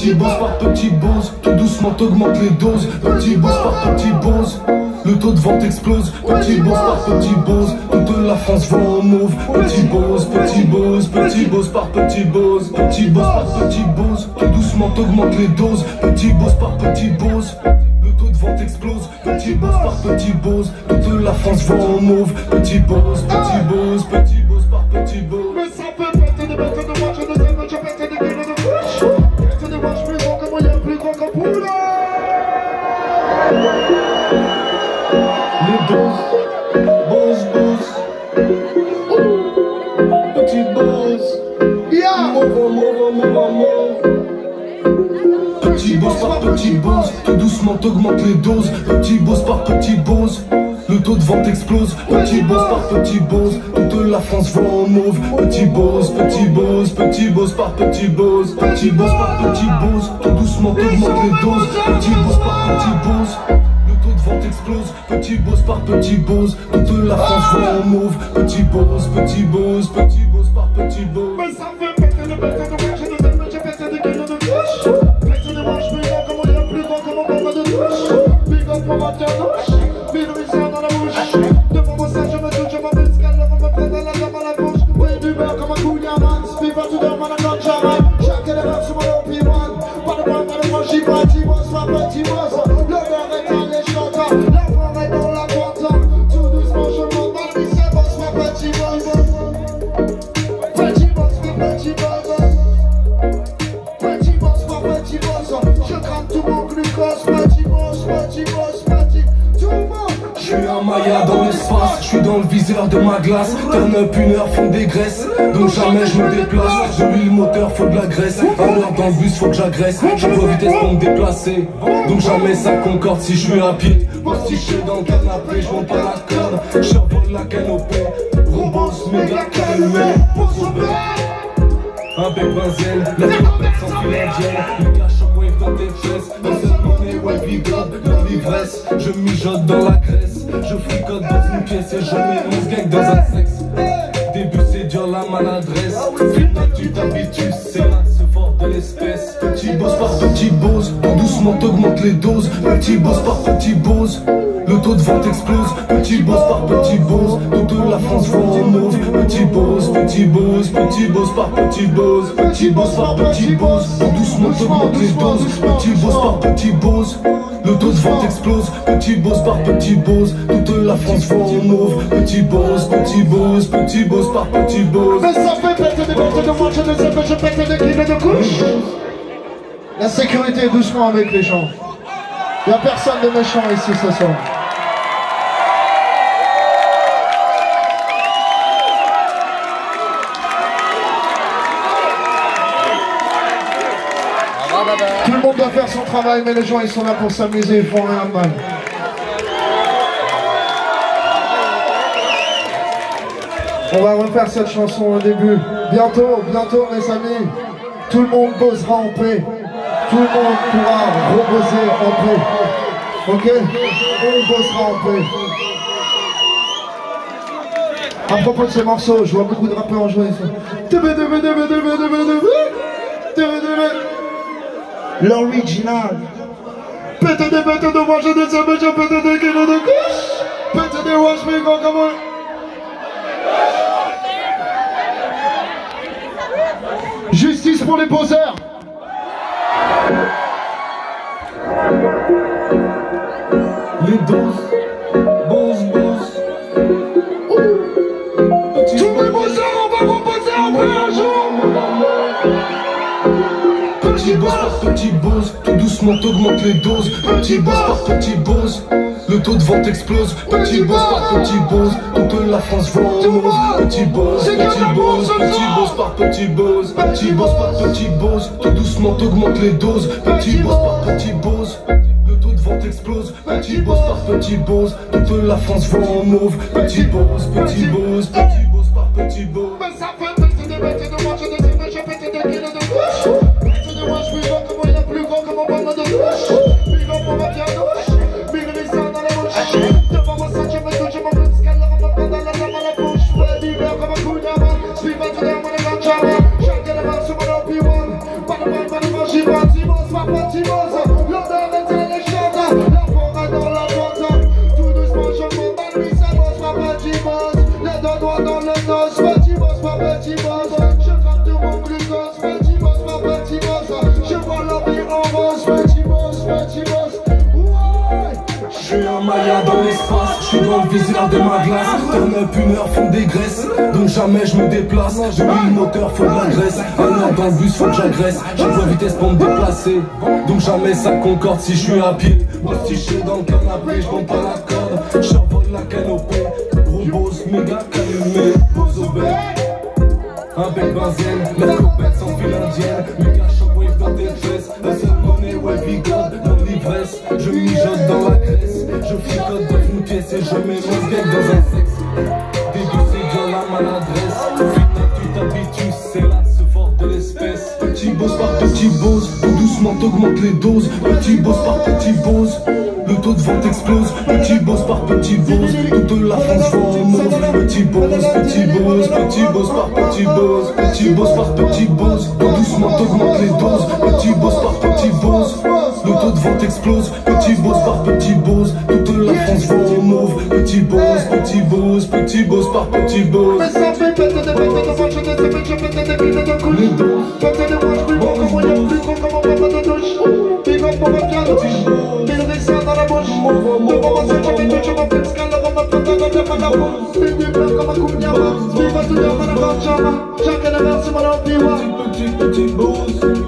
Petit Boze par Petit Boze, tout doucement t'augmentes les doses. Petit Boze par Petit Boze, le taux de vente explose. Petit Boze par Petit Boze, toute la France vend en mauve. Petit Boze, Petit Boze, Petit Boze par Petit Boze. Petit Boze par Petit Boze, tout doucement t'augmentes les doses. Petit Boze par Petit Boze, le taux de vente explose. Petit Boze par Petit Boze, toute la France vend en mauve. Petit Boze, Petit Boze, Petit Boze par Petit Boze. Boze, boze, Petit Boze, yeah. Petit Boze par Petit Boze, tout doucement t'augmentes les doses. Petit Boze par Petit Boze, le taux de vente explose. Petit Boze par Petit Boze, toute la France vend en mauve. Petit Boze, Petit Boze, Petit Boze par Petit Boze. Petit Boze par Petit Boze, tout doucement t'augmentes les doses. Petit Boze par Petit Boze, vente explose. Petit Boze par Petit Boze, toute la France vend en mauve. Petit Boze, Petit Boze, Petit Boze par Petit Boze. Mais ça fait péter le bête de merde, j'ai des ailes, j'ai pété des kilos de touche. Pété de manche, mais non, comme on est plus grand, comme on parle de touche. Bigot pour ma ternouche, bidou il sort dans la bouche. Devant mon sein, je me touche, je m'amène ce calme, on me prête à la dame à la bouche. Bouille du beurre comme un couillard, vive à tout d'homme à la grande charade. Chaque élève sur mon empirade, pas de bras, pas de manche, j'y vois, j'y vois, sois petit boze. Je suis un Maya dans l'espace, je suis dans le viseur de ma glace. Turn up une heure, fond des graisses, donc jamais je me déplace. Je lis le moteur, faut de la graisse. Un heure dans le bus, faut que j'agresse. J'envoie vitesse pour me déplacer, donc jamais ça concorde si je suis à pied. Moi si je suis dans le canapé, je vends pas la corde. Je survole la canopée, rebosse méga calmé. Un bec benzène, la tempête sans canadienne. Les gars shockwave dans tes fesses, dans cette monnaie white bigote, dans l'ivresse. Je mijote dans la graisse, je fricote dans une pièce et je mets 11 gags dans un sexe. Début c'est dur la maladresse, vite tu t'habitues, c'est l'axe fort de l'espèce. Petit Boze par Petit Boze, tout doucement t'augmentes les doses. Petit Boze par Petit Boze, le taux de vente explose. Petit Boze par Petit Boze, toute la France vend en mauve. Petit Boze, Petit Boze, Petit Boze par Petit Boze. Petit Boze par Petit Boze, doucement t'augmentes les doses. Petit Boze par Petit Boze, le taux de vente explose. Petit Boze par Petit Boze, toute la France vend en mauve. Petit Boze, Petit Boze, Petit Boze par Petit Boze. Mais ça fait péter des bêtes de moi, je ne sais pas, je pète des climets de couche. La sécurité est doucement avec les gens. Y'a personne de méchant ici ce soir. Tout le monde doit faire son travail, mais les gens ils sont là pour s'amuser, ils font rien de mal. On va refaire cette chanson au début. Bientôt, bientôt mes amis, tout le monde posera en paix. Tout le monde pourra reposer en paix. Ok? On posera en paix. À propos de ces morceaux, je vois beaucoup de rappeurs en jouer ça. L'original. Pétez des bêtes de moi, j'ai des abeilles, j'ai pété des kilos de couche. Pétez des roches, mais gros comme on... Justice pour les poseurs. Les doses, Boze, Boze. Tous les bosseurs, on va reposer en paix un jour. Petit Boze par Petit Boze, tout doucement t'augmentes les doses. Petit Boze par Petit Boze, le taux de vente explose. Petit Boze par Petit Boze, toute la France vend en mauve. Petit Boze, Petit Boze, Petit Boze par Petit Boze. Petit Boze par Petit Boze, tout doucement t'augmentes les doses. Petit Boze par Petit Boze, le taux de vente explose. Petit Boze par Petit Boze, toute la France vend en mauve. Petit Boze, Petit Boze, Petit Boze par Petit Boze. Mais ça fait péter des bêtes de moi, je ne sais pas, j'ai pété des kilos de couche. Péter de moi, je suis grand, comment il est plus grand, comment parle de douche. Bigot pour ma ternouche, bidou il sort dans la bouche. Devant mon sein, je me touche, je m'amène ce qu'elle rentre pas dans la lame à la bouche. Pas d'hiver comme un coup d'avant, suivant tout d'un mon élan de charme. Chaque élève sur mon empire, pas de mal, j'y vois, l'espace. Je suis dans le visière de ma glace. Turn up une heure, font des graisses. Donc jamais je me déplace. J'ai mis le moteur, faut de la graisse. Un heure dans le bus, faut que j'agresse. J'ai pas vitesse pour me déplacer. Donc jamais ça concorde si je suis à pied. Moi si je suis dans le canapé, je vends pas la corde. J'envole la canopée. Gros Boze, méga calumé. Bozo bête, un bec benzène. La copette sans fil indienne. Méga shockwave dans tes tresses. La seule monnaie, ouais, bigode. Mon ivresse, je mijote dans la graisse. Je fricote dans une pièce et je mets mon steak dans un sexe. Déguisé dans la maladresse. Tu t'habitues, c'est la force de l'espèce. Petit Boze par Petit Boze, doucement t'augmente les doses. Petit Boze par Petit Boze, le taux de vente explose. Petit Boze par Petit Boze, toute la France voit en mauve. Petit Boze, Petit Boze, Petit Boze par Petit Boze, Petit Boze par Petit Boze, doucement t'augmente les doses. Petit Boze par Petit Boze, le taux de vente explose. Petit Boze par Petit Boze, toute la France voit en mauve. Petit Boze, Petit Boze, Petit Boze par Petit Boze. Petit Boze.